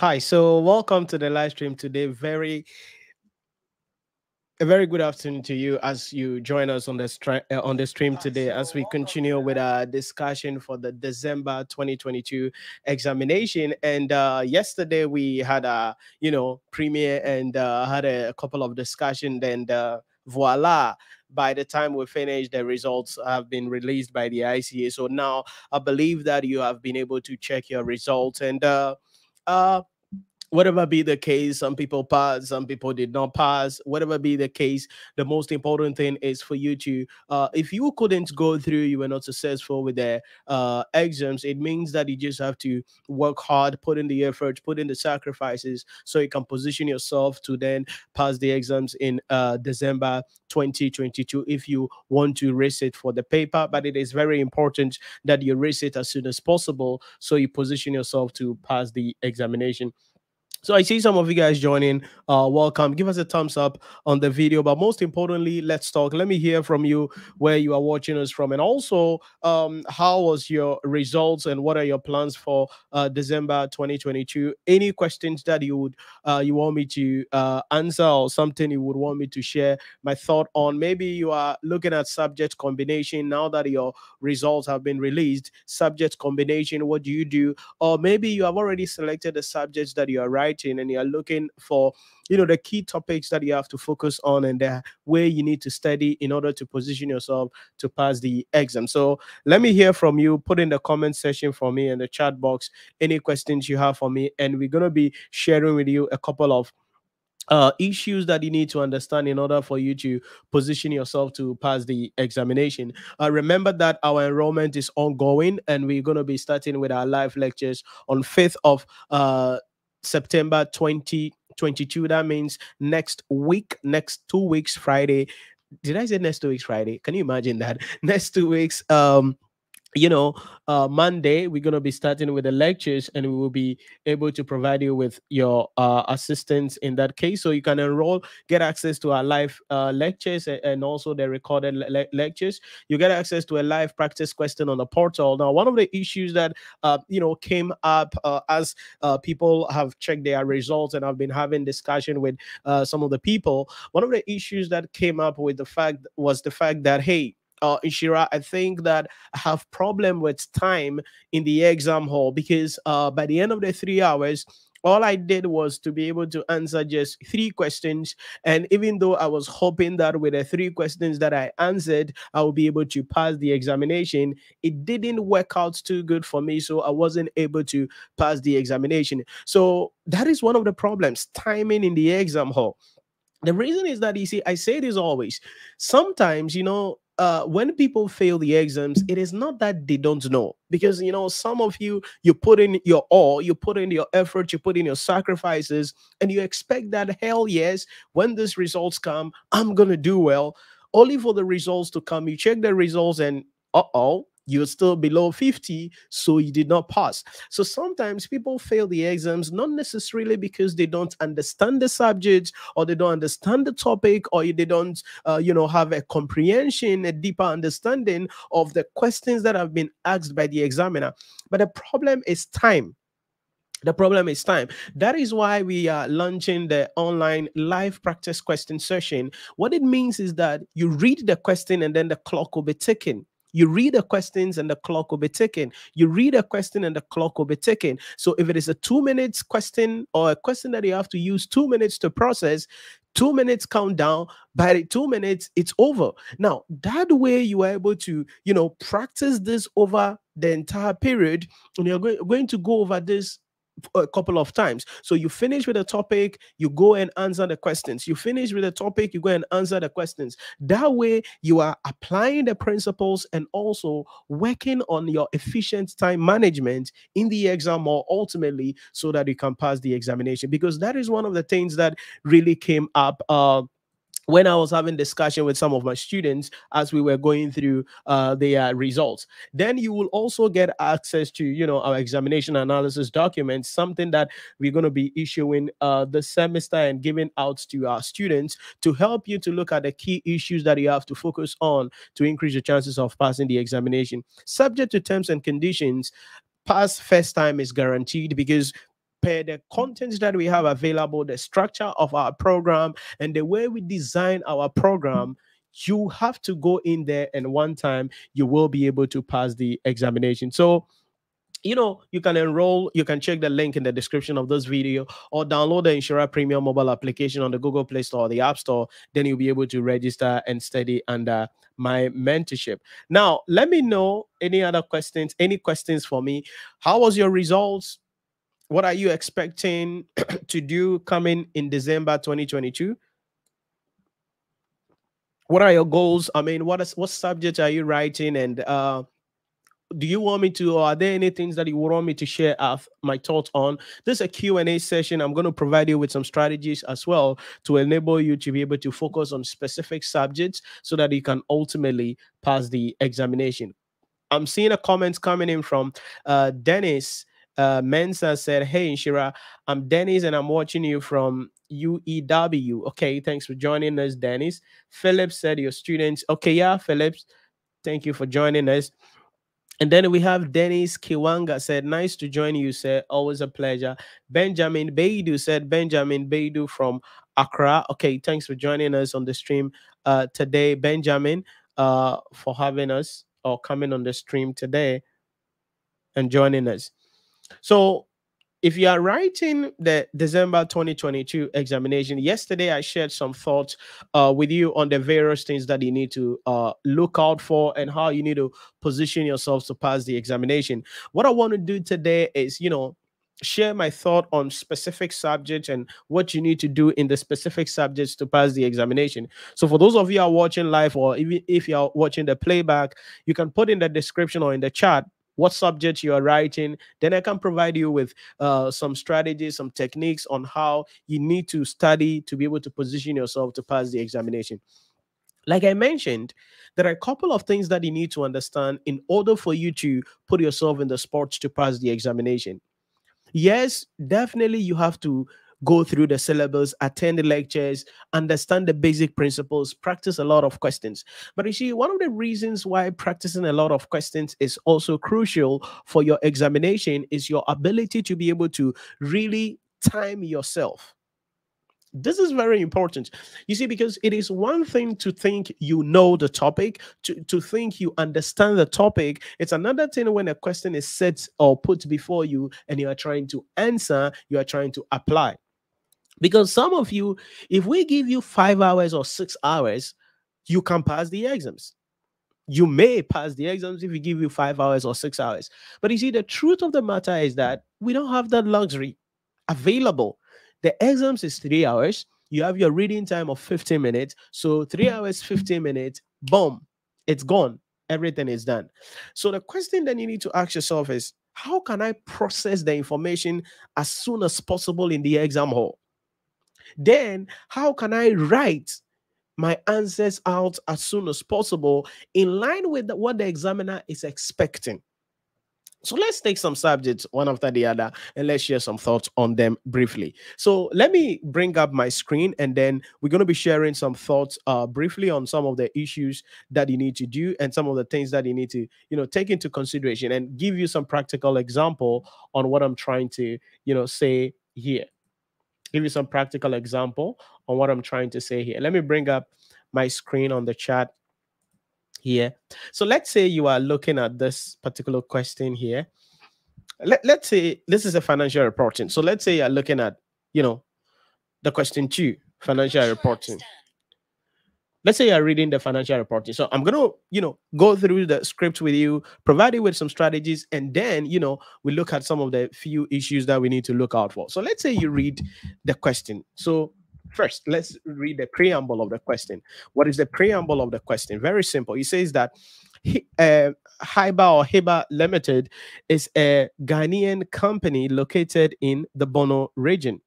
Hi, so welcome to the live stream today. A very good afternoon to you as you join us on the stream today as we continue with our discussion for the December 2022 examination. And yesterday we had a premiere and had a couple of discussions, and voila, by the time we finish, the results have been released by the ICA. So now I believe that you have been able to check your results, and whatever be the case, some people passed, some people did not pass. Whatever be the case, the most important thing is for you to, if you couldn't go through, you were not successful with the exams, it means that you just have to work hard, put in the effort, put in the sacrifices, so you can position yourself to then pass the exams in December 2022 if you want to race it for the paper. But it is very important that you race it as soon as possible, so you position yourself to pass the examination. So I see some of you guys joining. Welcome. Give us a thumbs up on the video. But most importantly, let's talk. Let me hear from you where you are watching us from. And also, how was your results and what are your plans for December 2022? Any questions that you would you want me to answer, or something you would want me to share my thought on? Maybe you are looking at subject combination now that your results have been released. Subject combination, what do you do? Or maybe you have already selected the subjects that you are writing, and you're looking for the key topics that you have to focus on and the way you need to study in order to position yourself to pass the exam. So let me hear from you. Put in the comment section for me in the chat box any questions you have for me, and we're going to be sharing with you a couple of issues that you need to understand in order for you to position yourself to pass the examination. Remember that our enrollment is ongoing, and we're going to be starting with our live lectures on 5th of September 2022. That means next week, next 2 weeks Friday. Did I say next 2 weeks Friday? Can you imagine that? Next 2 weeks, Monday, we're going to be starting with the lectures, and we will be able to provide you with your assistance in that case. So you can enroll, get access to our live lectures, and also the recorded lectures. You get access to a live practice question on the portal. Now, one of the issues that, came up as people have checked their results, and I've been having discussion with some of the people, one of the issues that came up with the fact that, hey, Nhyira, I think that I have problem with time in the exam hall, because by the end of the 3 hours, All I did was to be able to answer just 3 questions. And even though I was hoping that with the 3 questions that I answered, I would be able to pass the examination, it didn't work out too good for me. So I wasn't able to pass the examination. So that is one of the problems, timing in the exam hall. The reason is that, you see, I say this always, sometimes, you know, when people fail the exams, it is not that they don't know, because, you know, some of you, you put in your all, you put in your effort, you put in your sacrifices, and you expect that, hell yes, when these results come, I'm going to do well, only for the results to come. You check the results and, uh-oh, you're still below 50, so you did not pass. So sometimes people fail the exams, not necessarily because they don't understand the subject, or they don't understand the topic, or they don't, you know, have a comprehension, a deeper understanding of the questions that have been asked by the examiner. But the problem is time. The problem is time. That is why we are launching the online live practice question session. What it means is that you read the question and then the clock will be ticking. You read the questions and the clock will be ticking. You read a question and the clock will be ticking. So if it is a 2-minute question, or a question that you have to use 2 minutes to process, 2 minutes countdown, by the 2 minutes, it's over. Now, that way you are able to, you know, practice this over the entire period, and you're going to go over this a couple of times. So you finish with a topic, you go and answer the questions. You finish with a topic, you go and answer the questions. That way you are applying the principles and also working on your efficient time management in the exam, or ultimately so that you can pass the examination. Because that is one of the things that really came up when I was having discussion with some of my students as we were going through their results. Then you will also get access to, you know, our examination analysis documents, something that we're going to be issuing this semester and giving out to our students to help you to look at the key issues that you have to focus on to increase your chances of passing the examination. Subject to terms and conditions, pass first time is guaranteed, because the contents that we have available, the structure of our program, and the way we design our program, you have to go in there and one time you will be able to pass the examination. So, you know, you can enroll, you can check the link in the description of this video, or download the Nhyira Premium mobile application on the Google Play Store or the App Store. Then you'll be able to register and study under my mentorship. Now, let me know any other questions, any questions for me. How was your results? What are you expecting to do coming in December 2022? What are your goals? I mean, what subject are you writing? And do you want me to, or are there any things that you would want me to share my thoughts on? This is a Q&A session. I'm going to provide you with some strategies as well to enable you to be able to focus on specific subjects so that you can ultimately pass the examination. I'm seeing a comment coming in from Dennis. Mensa said, "Hey, Nhyira, I'm Dennis and I'm watching you from UEW. Okay, thanks for joining us, Dennis. Philip said, your students. Okay, yeah, Phillips, thank you for joining us. And then we have Dennis Kiwanga said, nice to join you, sir. Always a pleasure. Benjamin Baidu said, Benjamin Baidu from Accra. Okay, thanks for joining us on the stream today, Benjamin, for having us or coming on the stream today and joining us. So if you are writing the December 2022 examination, yesterday I shared some thoughts with you on the various things that you need to look out for and how you need to position yourselves to pass the examination. What I want to do today is, you know, share my thought on specific subjects and what you need to do in the specific subjects to pass the examination. So for those of you who are watching live, or even if you are watching the playback, you can put in the description or in the chat what subject you are writing, then I can provide you with some strategies, some techniques on how you need to study to be able to position yourself to pass the examination. Like I mentioned, there are a couple of things that you need to understand in order for you to put yourself in the spot to pass the examination. Yes, definitely you have to go through the syllabus, attend the lectures, understand the basic principles, practice a lot of questions. But you see, one of the reasons why practicing a lot of questions is also crucial for your examination is your ability to be able to really time yourself. This is very important, you see, because it is one thing to think you know the topic, to think you understand the topic. It's another thing when a question is set or put before you and you are trying to answer, you are trying to apply. Because some of you, if we give you 5 hours or 6 hours, you can pass the exams. You may pass the exams if we give you 5 hours or 6 hours. But you see, the truth of the matter is that we don't have that luxury available. The exams is 3 hours. You have your reading time of 15 minutes. So 3 hours, 15 minutes, boom, it's gone. Everything is done. So the question that you need to ask yourself is, how can I process the information as soon as possible in the exam hall? Then how can I write my answers out as soon as possible in line with what the examiner is expecting? So let's take some subjects one after the other and let's share some thoughts on them briefly. So let me bring up my screen and then we're going to be sharing some thoughts briefly on some of the issues that you need to do and some of the things that you need to, you know, take into consideration and give you some practical example on what I'm trying to, you know, say here. Give you some practical example on what I'm trying to say here. Let me bring up my screen on the chat here. So let's say you are looking at this particular question here. Let's say this is a financial reporting. So let's say you're looking at, you know, the question 2, financial reporting. Let's say you're reading the financial reporting. So I'm going to, you know, go through the script with you, provide you with some strategies, and then, you know, we look at some of the few issues that we need to look out for. So let's say you read the question. So first, let's read the preamble of the question. What is the preamble of the question? Very simple. It says that Hiba Limited is a Ghanaian company located in the Borno region.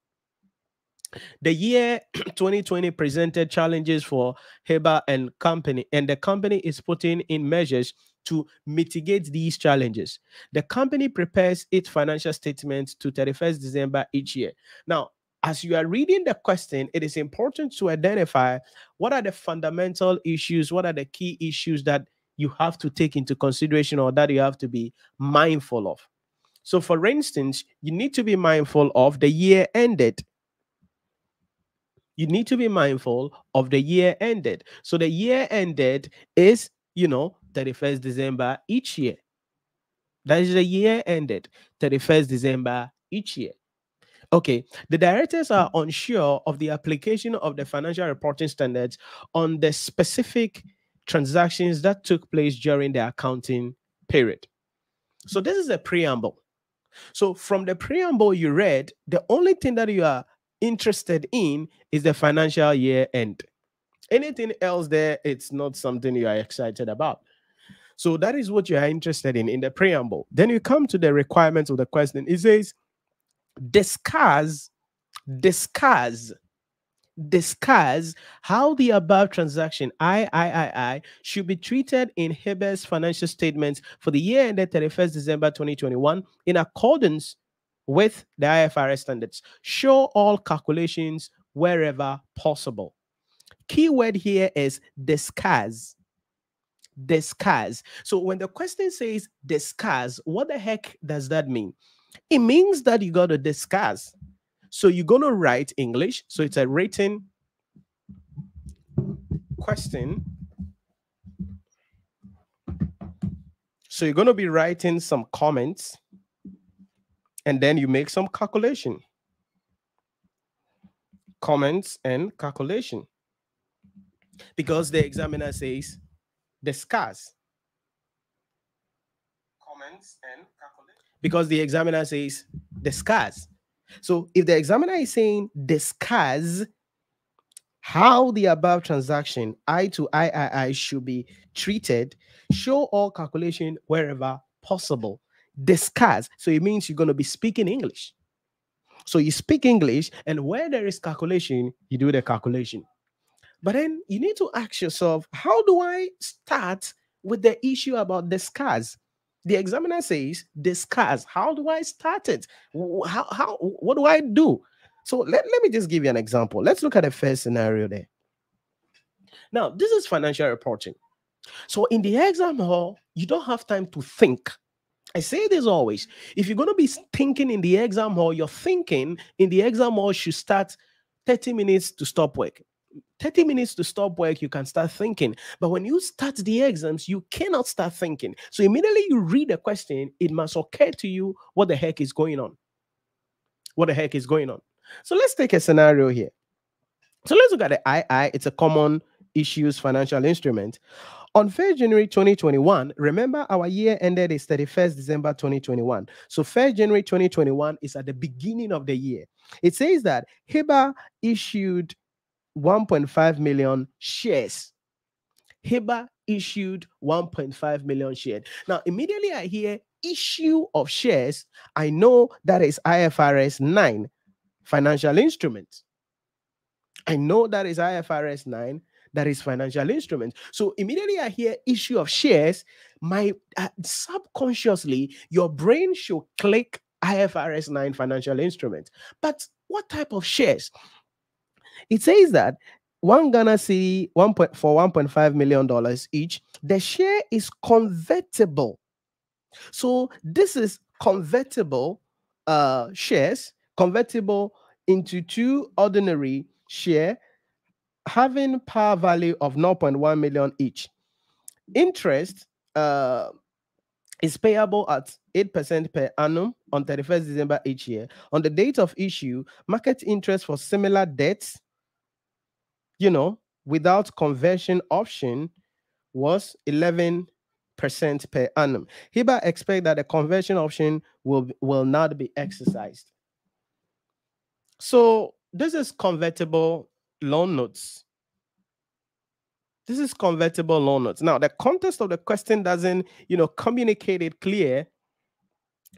The year 2020 presented challenges for Hiba and company, and the company is putting in measures to mitigate these challenges. The company prepares its financial statements to 31st December each year. Now, as you are reading the question, it is important to identify what are the fundamental issues, what are the key issues that you have to take into consideration or that you have to be mindful of. So, for instance, you need to be mindful of the year ended. You need to be mindful of the year ended. So the year ended is, you know, 31st December each year. That is the year ended, 31st December each year. Okay, the directors are unsure of the application of the financial reporting standards on the specific transactions that took place during the accounting period. So this is a preamble. So from the preamble you read, the only thing that you are interested in is the financial year end. Anything else there, it's not something you are excited about. So that is what you are interested in the preamble. Then you come to the requirements of the question. It says, discuss how the above transaction, III, should be treated in Hiba's financial statements for the year ended 31st December 2021 in accordance with the IFRS standards. Show all calculations wherever possible. Keyword here is discuss. Discuss. So when the question says discuss, what the heck does that mean? It means that you got to discuss. So you're going to write English. So it's a written question. So you're going to be writing some comments. And then you make some calculation. Comments and calculation. Because the examiner says, discuss. Comments and calculation. Because the examiner says, discuss. So if the examiner is saying, discuss how the above transaction, I to III, should be treated, show all calculation wherever possible. Discuss. So it means you're going to be speaking English. So you speak English, and where there is calculation, you do the calculation. But then you need to ask yourself, how do I start with the issue about discuss? The examiner says, discuss. How do I start it? What do I do? So let me just give you an example. Let's look at the first scenario there. Now, this is financial reporting. So in the exam hall, you don't have time to think. I say this always. If you're going to be thinking in the exam hall, your thinking in the exam hall should start 30 minutes to stop work. 30 minutes to stop work, you can start thinking. But when you start the exams, you cannot start thinking. So immediately you read the question, it must occur to you what the heck is going on. What the heck is going on? So let's take a scenario here. So let's look at the II. It's a common issues financial instrument. On 1st January 2021, remember our year ended is 31st December 2021. So 1st January 2021 is at the beginning of the year. It says that Hiba issued 1.5 million shares. Hiba issued 1.5 million shares. Now, immediately I hear issue of shares, I know that is IFRS 9 financial instrument. I know that is IFRS 9, that is financial instrument. So immediately I hear issue of shares, my subconsciously, your brain should click IFRS 9 financial instrument. But what type of shares? It says that one Ghana cedi for $1.5 million each, the share is convertible. So this is convertible shares, convertible into two ordinary shares having par value of 0.1 million each. Interest is payable at 8% per annum on 31st December each year. On the date of issue, market interest for similar debts, you know, without conversion option was 11% per annum. Hiba expect that the conversion option will not be exercised. So this is convertible loan notes. This is convertible loan notes. Now, the context of the question doesn't, you know, communicate it clear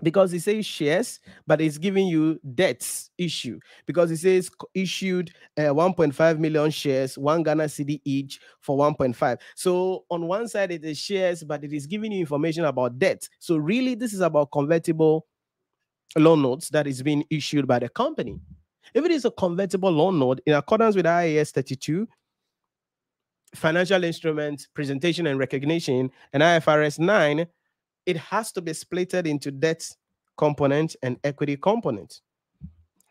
because it says shares, but it's giving you debts issue because it says issued 1.5 million shares, one Ghana cedi each for 1.5. So on one side it is shares, but it is giving you information about debt. So really, this is about convertible loan notes that is being issued by the company. If it is a convertible loan note in accordance with IAS 32, financial instruments, presentation and recognition, and IFRS 9, it has to be splitted into debt component and equity component.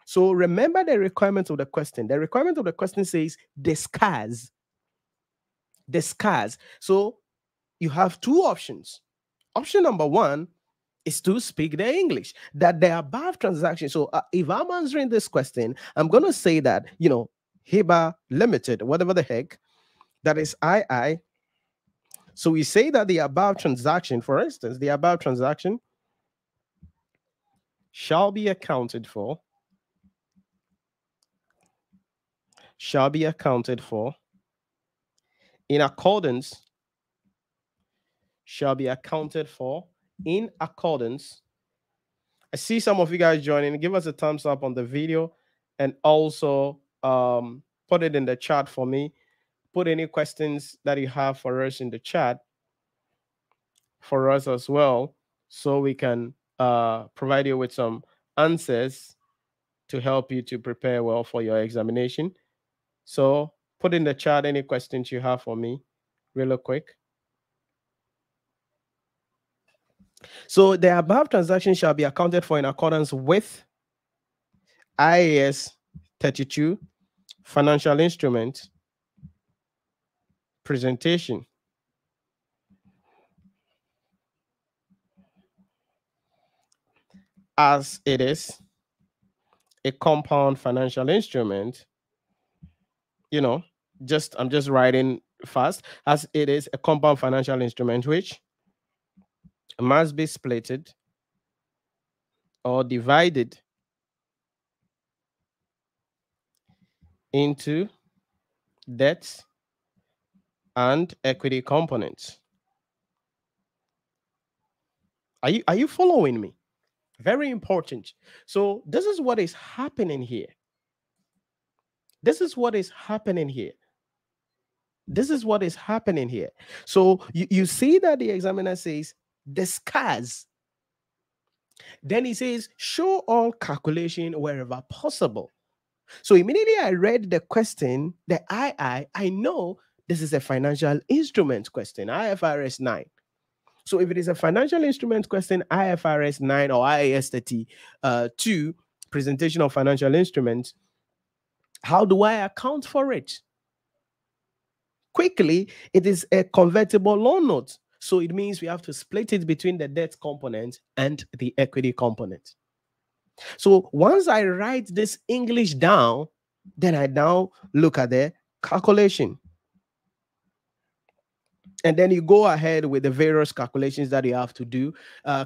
So remember the requirements of the question. The requirement of the question says discuss. Discuss. So you have two options. Option number one is to speak the English, that the above transaction. So if I'm answering this question, I'm going to say that, you know, Hiba Limited, whatever the heck, that is II. So we say that the above transaction, for instance, the above transaction shall be accounted for in accordance, I see some of you guys joining. Give us a thumbs up on the video and also put it in the chat for me. Put any questions that you have for us in the chat for us as well, so we can provide you with some answers to help you to prepare well for your examination. So put in the chat any questions you have for me real quick. So the above transaction shall be accounted for in accordance with IAS 32 financial instrument presentation as it is a compound financial instrument, you know, I'm just writing fast, as it is a compound financial instrument which must be splitted or divided into debts and equity components. Are you following me? Very important. So this is what is happening here. This is what is happening here. This is what is happening here. So you see that the examiner says discuss. Then he says show all calculation wherever possible. So immediately I read the question, the II, I know this is a financial instrument question, IFRS 9. So if it is a financial instrument question, IFRS 9 or IAS 32, presentation of financial instruments, How do I account for it? Quickly, it is a convertible loan note. So it means we have to split it between the debt component and the equity component. So once I write this English down, then I now look at the calculation. And then you go ahead with the various calculations that you have to do.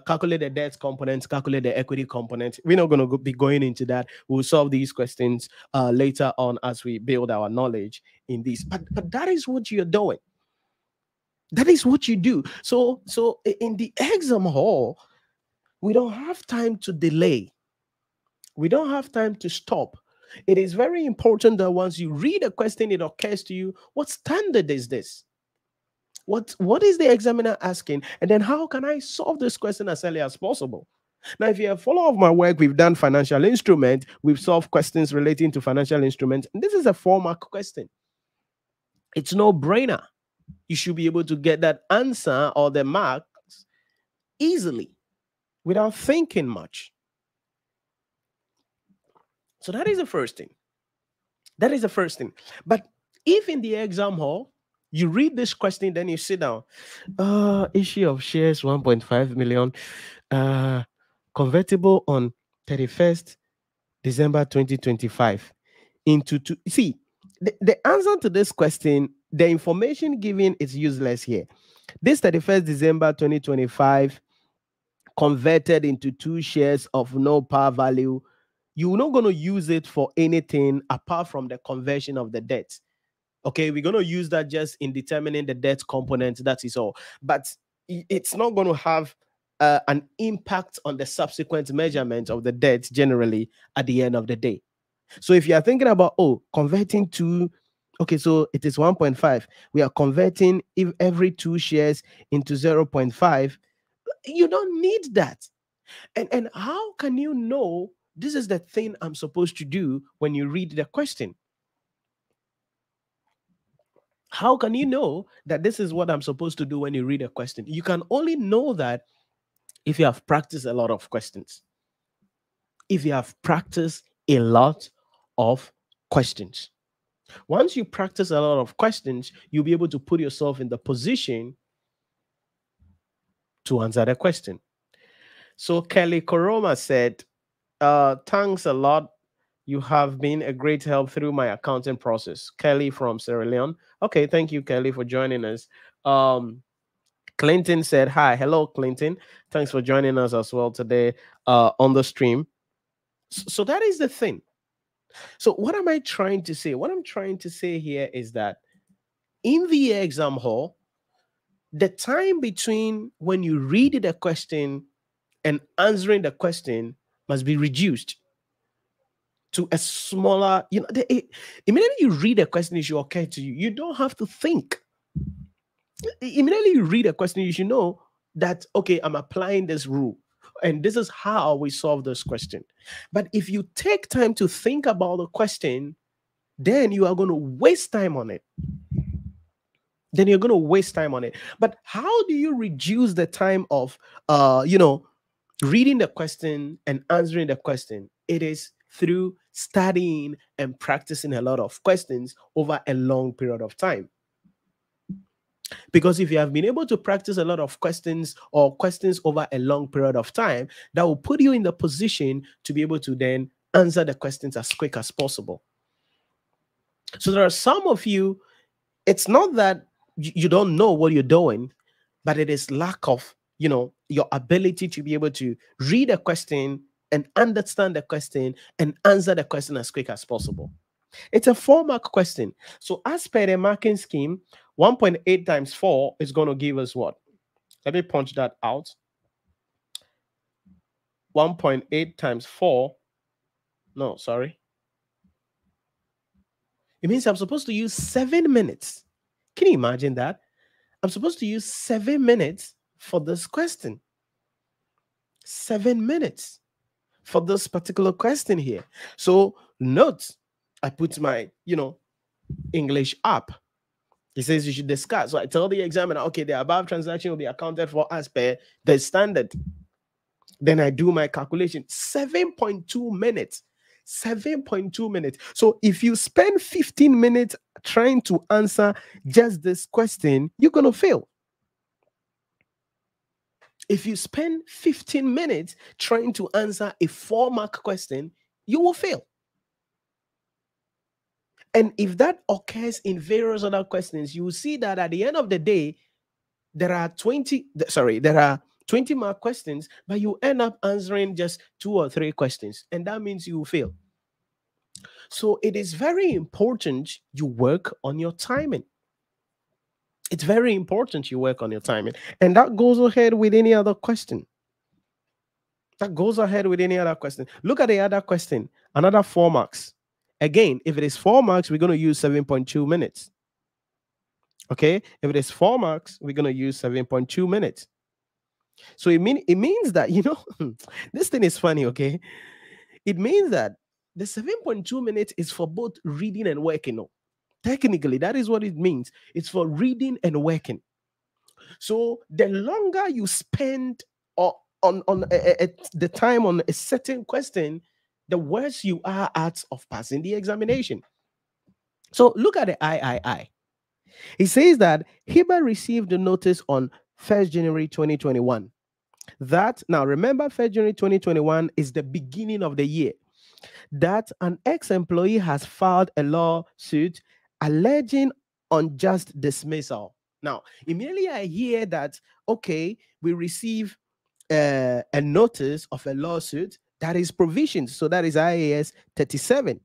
Calculate the debt component, calculate the equity component. We're not going to be going into that. We'll solve these questions later on as we build our knowledge in this. But that is what you're doing. That is what you do. So in the exam hall, we don't have time to delay. We don't have time to stop. It is very important that once you read a question, it occurs to you, what standard is this? What is the examiner asking? And then how can I solve this question as early as possible? Now, if you have followed my work, we've done financial instrument. We've solved questions relating to financial instruments. And this is a formal question. It's no brainer. You should be able to get that answer or the marks easily without thinking much. So that is the first thing. That is the first thing. But if in the exam hall, you read this question, then you sit down. Issue of shares 1.5 million, convertible on 31st December 2025. Into two. See, the answer to this question, the information given is useless here. This 31st December 2025 converted into two shares of no par value. You're not going to use it for anything apart from the conversion of the debt. Okay, we're going to use that just in determining the debt component, that is all. But it's not going to have an impact on the subsequent measurement of the debt generally at the end of the day. So if you are thinking about, oh, converting to, okay, so it is 1.5. We are converting if every two shares into 0.5. You don't need that. And how can you know this is the thing I'm supposed to do when you read the question? How can you know that this is what I'm supposed to do when you read a question? You can only know that if you have practiced a lot of questions. If you have practiced a lot of questions. Once you practice a lot of questions, you'll be able to put yourself in the position to answer the question. So Kelly Koroma said, thanks a lot. You have been a great help through my accounting process. Kelly from Sierra Leone. Okay, thank you, Kelly, for joining us. Clinton said, hi. Hello, Clinton. Thanks for joining us as well today on the stream. So that is the thing. So what am I trying to say? What I'm trying to say here is that in the exam hall, the time between when you read the question and answering the question must be reduced to a smaller, you know, immediately you read a question, it should occur to you. You don't have to think. Immediately you read a question, you should know that, okay, I'm applying this rule, and this is how we solve this question. But if you take time to think about the question, then you are going to waste time on it. Then you're going to waste time on it. But how do you reduce the time of, you know, reading the question and answering the question? It is through studying and practicing a lot of questions over a long period of time. Because if you have been able to practice a lot of questions or questions over a long period of time, that will put you in the position to be able to then answer the questions as quick as possible. So there are some of you, it's not that you don't know what you're doing, but it is lack of, you know, your ability to be able to read a question and understand the question and answer the question as quick as possible. It's a four-mark question. So as per the marking scheme, 1.8 times 4 is going to give us what? Let me punch that out. 1.8 times 4. No, sorry. It means I'm supposed to use 7 minutes. Can you imagine that? I'm supposed to use 7 minutes for this question. 7 minutes for this particular question here. So note, I put my, you know, English up. It says you should discuss. So I tell the examiner, okay, the above transaction will be accounted for as per the standard. Then I do my calculation. 7.2 minutes. 7.2 minutes. So if you spend 15 minutes trying to answer just this question, you're going to fail. If you spend 15 minutes trying to answer a 4-mark question, you will fail. And if that occurs in various other questions, you will see that at the end of the day, there are 20-mark questions, but you end up answering just 2 or 3 questions, and that means you will fail. So it is very important you work on your timing. It's very important you work on your timing. And that goes ahead with any other question. That goes ahead with any other question. Look at the other question, another 4 marks. Again, if it is 4 marks, we're going to use 7.2 minutes. Okay? If it is 4 marks, we're going to use 7.2 minutes. So it means that, you know, this thing is funny, okay? It means that the 7.2 minutes is for both reading and working. No? Technically, that is what it means. It's for reading and working. So the longer you spend the time on a certain question, the worse you are at of passing the examination. So look at the III. It says that Hiba received a notice on 1st January 2021. That, now remember, 1st January 2021 is the beginning of the year, that an ex-employee has filed a lawsuit alleging unjust dismissal. Now, immediately I hear that, okay, we receive a notice of a lawsuit, that is provisions. So that is IAS 37.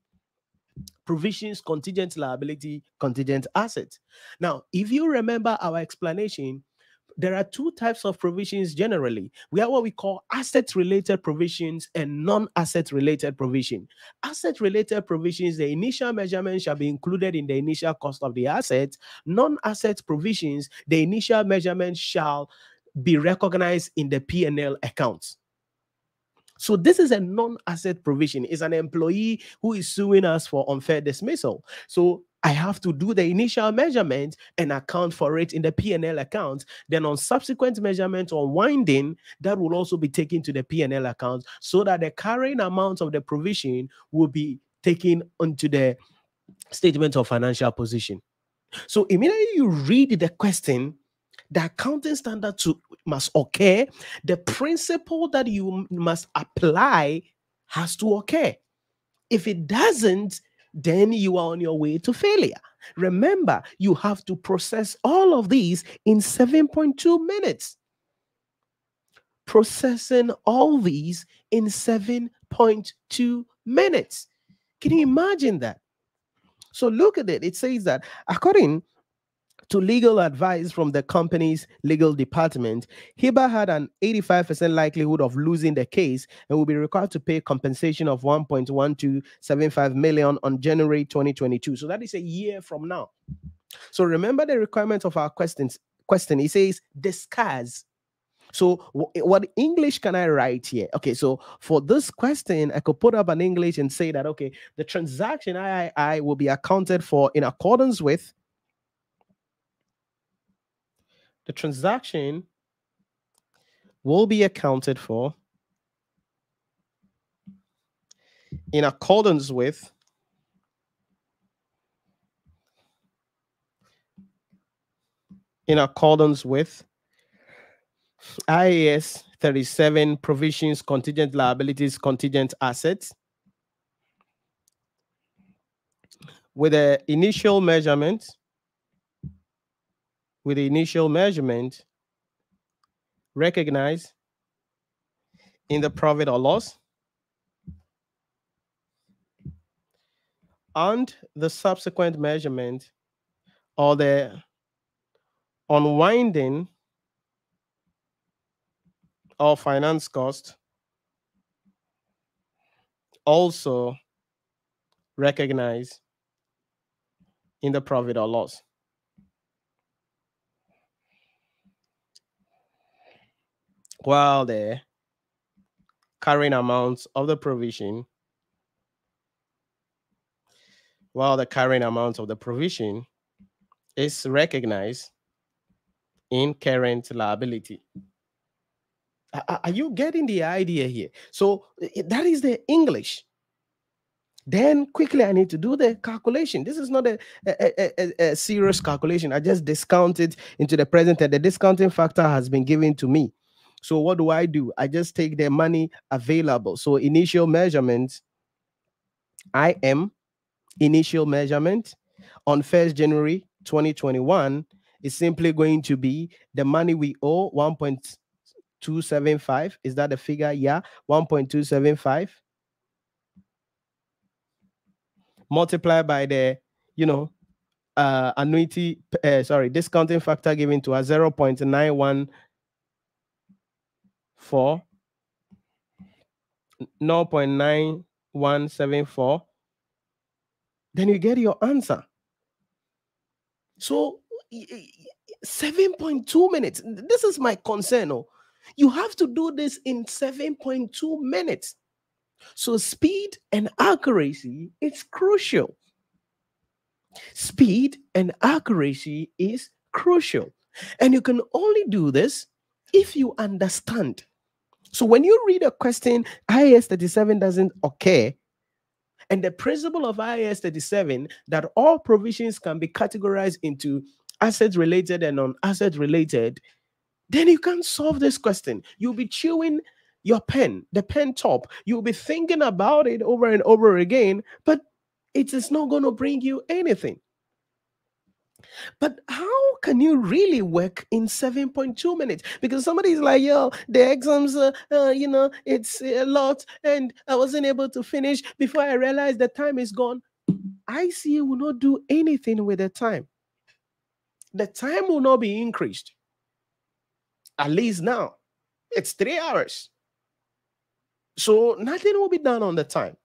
Provisions, contingent liability, contingent assets. Now, if you remember our explanation, there are 2 types of provisions generally. We have what we call asset-related provisions and non-asset-related provision. Asset-related provisions, the initial measurement shall be included in the initial cost of the asset. Non-asset provisions, the initial measurement shall be recognized in the P&L accounts. So this is a non-asset provision. It's an employee who is suing us for unfair dismissal. So I have to do the initial measurement and account for it in the P&L account. Then on subsequent measurement or winding, that will also be taken to the P&L account so that the carrying amount of the provision will be taken onto the statement of financial position. So immediately you read the question, the accounting standard must occur. The principle that you must apply has to occur. If it doesn't, then you are on your way to failure. Remember, you have to process all of these in 7.2 minutes. Processing all these in 7.2 minutes. Can you imagine that? So look at it. It says that according to legal advice from the company's legal department, Hiba had an 85% likelihood of losing the case and will be required to pay compensation of 1.1275 million on January 2022. So that is a year from now. So remember the requirements of our question. It says discuss. So what English can I write here? Okay, so for this question, I could put up an English and say that, okay, the transaction III will be accounted for in accordance with the transaction will be accounted for in accordance with IAS 37 provisions, contingent liabilities, contingent assets, with the initial measurement recognized in the profit or loss, and the subsequent measurement or the unwinding or finance cost also recognized in the profit or loss. While the carrying amounts of the provision, is recognized in current liability. Are you getting the idea here? So that is the English. Then quickly, I need to do the calculation. This is not a serious calculation. I just discount it into the present, and the discounting factor has been given to me. So what do? I just take the money available. So initial measurement, IM, initial measurement on 1st January 2021 is simply going to be the money we owe, 1.275. Is that the figure? Yeah, 1.275. Multiply by the, annuity, discounting factor given to us, 0.914, 0.9174. Then you get your answer. So 7.2 minutes. This is my concern. Oh. You have to do this in 7.2 minutes. So speed and accuracy is crucial. Speed and accuracy is crucial. And you can only do this if you understand. So when you read a question, IAS 37 doesn't occur. And the principle of IAS 37 that all provisions can be categorized into asset-related and non-asset-related, then you can solve this question. You'll be chewing your pen, the pen top. You'll be thinking about it over and over again, but it is not going to bring you anything. But how can you really work in 7.2 minutes? Because somebody's like, yo, the exams, it's a lot, and I wasn't able to finish before I realized the time is gone. ICA will not do anything with the time. The time will not be increased. At least now. It's 3 hours. So nothing will be done on the time.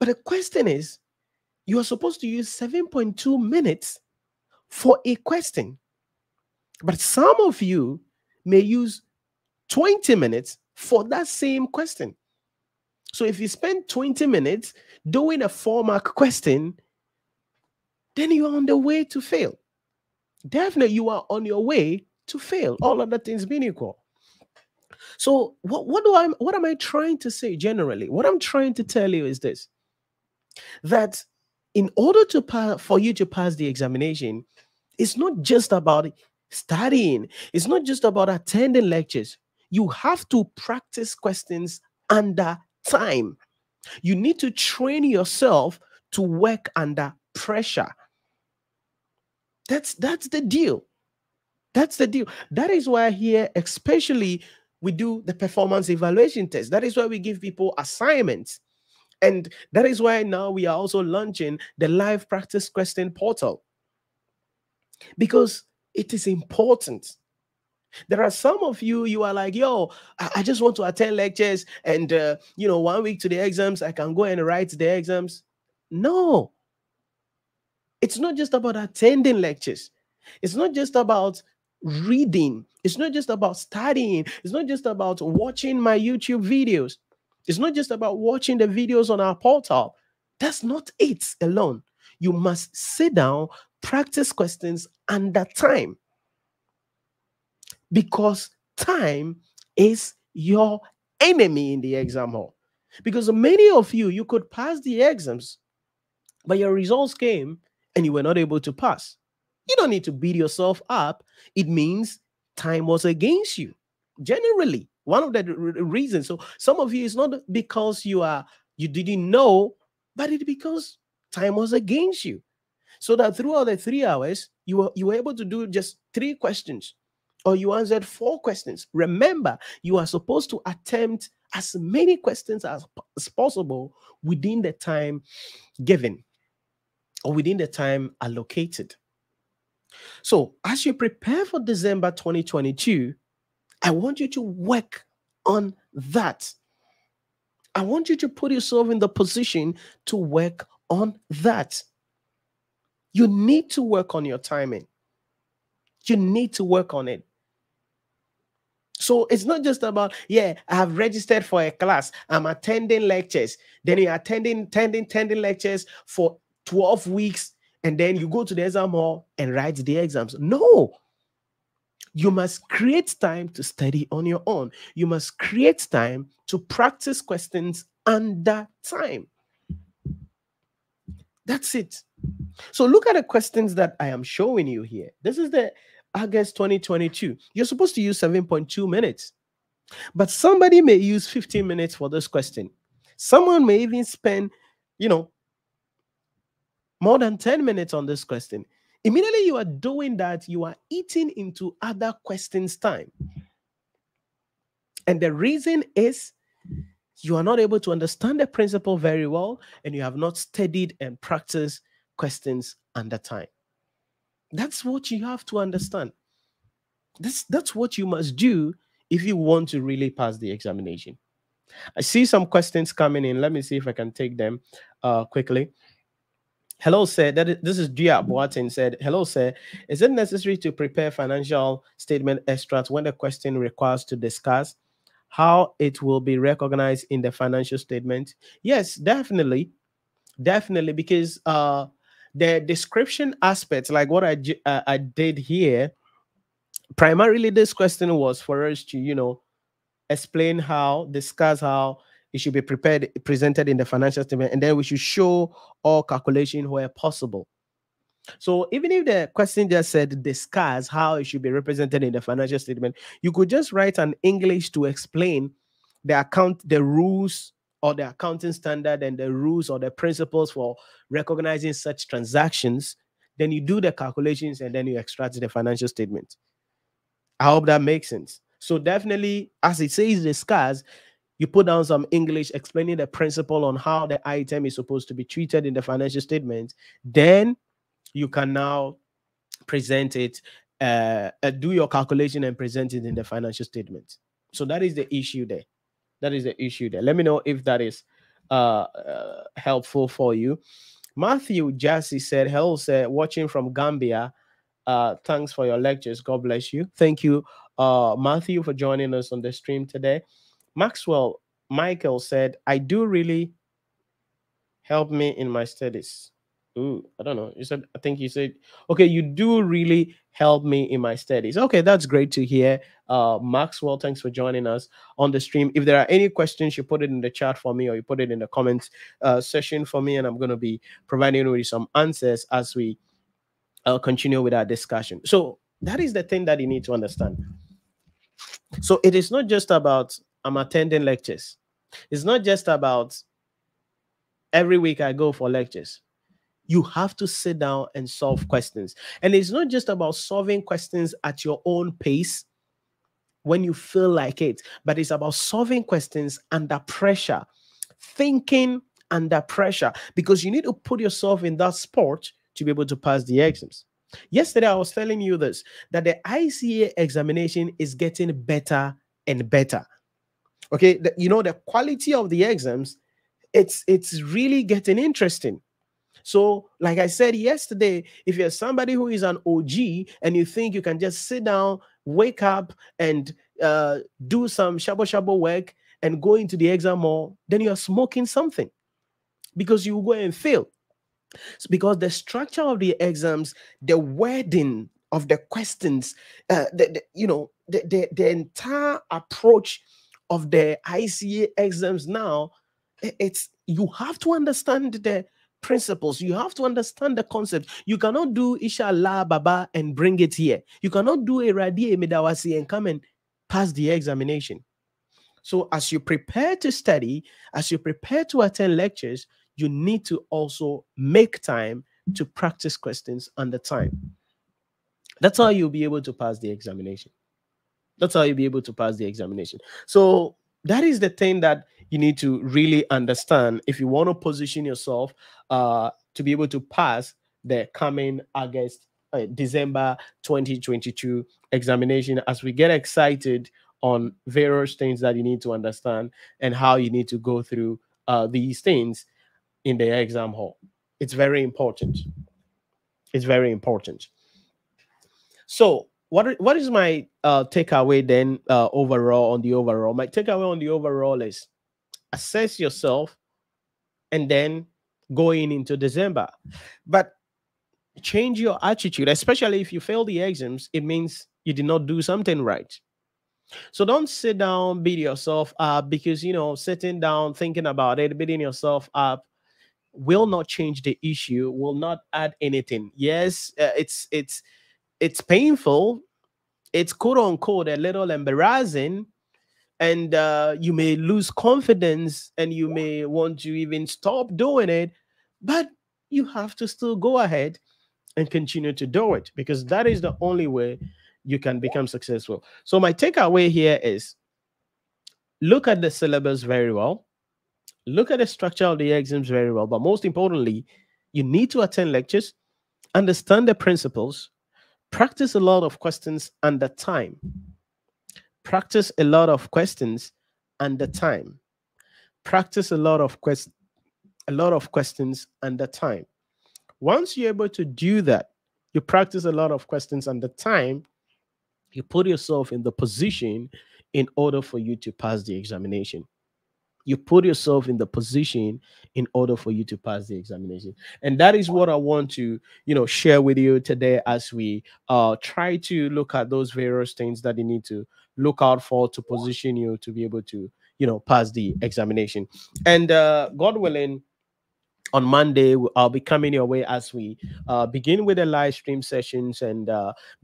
But the question is, you are supposed to use 7.2 minutes for a question. But some of you may use 20 minutes for that same question. So if you spend 20 minutes doing a 4-mark question, then you are on the way to fail. Definitely, you are on your way to fail, all other things being equal. So what am I trying to say generally? What I'm trying to tell you is this, that in order to pass, for you to pass the examination, it's not just about studying. It's not just about attending lectures. You have to practice questions under time. You need to train yourself to work under pressure. That's the deal. That's the deal. That is why here, especially, we do the performance evaluation test. That is why we give people assignments. And that is why now we are also launching the live practice question portal, because it is important. There are some of you, you are like, yo, I just want to attend lectures and, 1 week to the exams, I can go and write the exams. No, it's not just about attending lectures. It's not just about reading. It's not just about studying. It's not just about watching my YouTube videos. It's not just about watching the videos on our portal. That's not it alone. You must sit down, practice questions under time, because time is your enemy in the exam hall. Because many of you, you could pass the exams, but your results came and you were not able to pass. You don't need to beat yourself up. It means time was against you, generally. One of the reasons. So some of you, it's not because you didn't know, but it's because time was against you. So that throughout the 3 hours, you were able to do just 3 questions, or you answered 4 questions. Remember, you are supposed to attempt as many questions as possible within the time given or within the time allocated. So as you prepare for December 2022, I want you to work on that. I want you to put yourself in the position to work on that. You need to work on your timing. You need to work on it. So it's not just about, yeah, I have registered for a class. I'm attending lectures. Then you're attending lectures for 12 weeks. And then you go to the exam hall and write the exams. No. You must create time to study on your own. You must create time to practice questions under time. That's it. So look at the questions that I am showing you here. This is the August 2022. You're supposed to use 7.2 minutes. But somebody may use 15 minutes for this question. Someone may even spend, you know, more than 10 minutes on this question. Immediately you are doing that, you are eating into other questions' time. And the reason is you are not able to understand the principle very well, and you have not studied and practiced questions under time. That's what you have to understand. That's what you must do if you want to really pass the examination. I see some questions coming in. Let me see if I can take them quickly. Hello, sir. This is Dia Boatin said, hello, sir. Is it necessary to prepare financial statement extracts when the question requires to discuss how it will be recognized in the financial statement? Yes, definitely. Definitely, because the description aspects, like what I did here, primarily this question was for us to, you know, explain how, discuss how it should be prepared, presented in the financial statement, and then we should show all calculation where possible. So even if the question just said discuss how it should be represented in the financial statement, you could just write an English to explain the account, the rules or the accounting standard and the rules or the principles for recognizing such transactions. Then you do the calculations and then you extract the financial statement. I hope that makes sense. So definitely, as it says discuss, you put down some English explaining the principle on how the item is supposed to be treated in the financial statement. Then you can now present it, do your calculation and present it in the financial statement. So that is the issue there. That is the issue there. Let me know if that is helpful for you. Matthew Jassy said, hello, sir, watching from Gambia. Thanks for your lectures. God bless you. Thank you, Matthew, for joining us on the stream today. Maxwell Michael said, I do really help me in my studies. Ooh, I don't know. You said, I think you said, okay, you do really help me in my studies. Okay, that's great to hear. Maxwell, thanks for joining us on the stream. If there are any questions, you put it in the chat for me or you put it in the comments section for me, and I'm going to be providing you with some answers as we continue with our discussion. So that is the thing that you need to understand. So it is not just about I'm attending lectures. It's not just about every week I go for lectures. You have to sit down and solve questions. And it's not just about solving questions at your own pace when you feel like it, but it's about solving questions under pressure, thinking under pressure, because you need to put yourself in that spot to be able to pass the exams. Yesterday, I was telling you this, that the ICA examination is getting better and better. Okay, you know, the quality of the exams, it's really getting interesting. So, like I said yesterday, if you're somebody who is an OG and you think you can just sit down, wake up, and do some shabo-shabo work and go into the exam hall, then you're smoking something, because you will go and fail. It's because the structure of the exams, the wording of the questions, the entire approach of the ICA exams now, you have to understand the principles. You have to understand the concept. You cannot do Inshallah Baba and bring it here. You cannot do a Radie Medawasi and come and pass the examination. So as you prepare to study, as you prepare to attend lectures, you need to also make time to practice questions under time. That's how you'll be able to pass the examination. That's how you'll be able to pass the examination. So that is the thing that you need to really understand if you want to position yourself to be able to pass the coming December 2022 examination, as we get excited on various things that you need to understand and how you need to go through these things in the exam hall. It's very important. It's very important. So what is my takeaway then overall on the overall? My takeaway on the overall is assess yourself and then going into December. But change your attitude, especially if you fail the exams, it means you did not do something right. So don't sit down, beat yourself up, because, you know, sitting down, thinking about it, beating yourself up will not change the issue, will not add anything. Yes, it's painful. It's quote unquote a little embarrassing, and you may lose confidence, and you may want to even stop doing it, but you have to still go ahead and continue to do it, because that is the only way you can become successful. So my takeaway here is, look at the syllabus very well, look at the structure of the exams very well, but most importantly, you need to attend lectures, understand the principles, practice a lot of questions under time. Practice a lot of questions under time. Practice a lot of questions under time. Once you're able to do that, you practice a lot of questions under time, you put yourself in the position in order for you to pass the examination. You put yourself in the position in order for you to pass the examination. And that is what I want to, you know, share with you today as we try to look at those various things that you need to look out for to position you to be able to, you know, pass the examination. And God willing, on Monday, I'll be coming your way as we begin with the live stream sessions and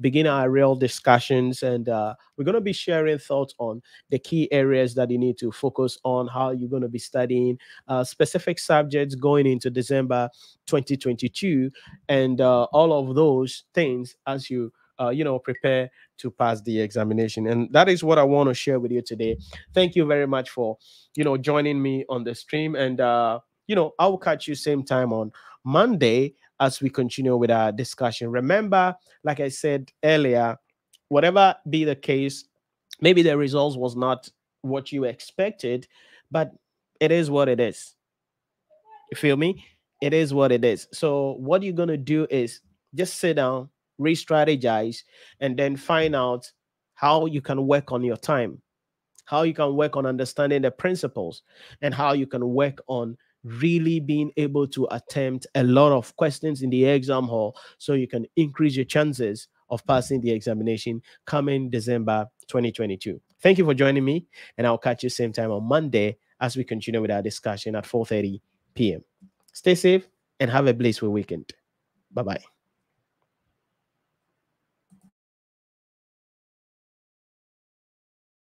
begin our real discussions. And we're going to be sharing thoughts on the key areas that you need to focus on, how you're going to be studying specific subjects going into December 2022, and all of those things as you you know, prepare to pass the examination. And that is what I want to share with you today. Thank you very much for, you know, joining me on the stream. And you know, I will catch you same time on Monday as we continue with our discussion. Remember, like I said earlier, whatever be the case, maybe the results was not what you expected, but it is what it is. You feel me? It is what it is. So what you're going to do is just sit down, re-strategize, and then find out how you can work on your time, how you can work on understanding the principles, and how you can work on really being able to attempt a lot of questions in the exam hall so you can increase your chances of passing the examination coming December 2022. Thank you for joining me, and I'll catch you same time on Monday as we continue with our discussion at 4:30 p.m. Stay safe and have a blissful weekend. Bye-bye.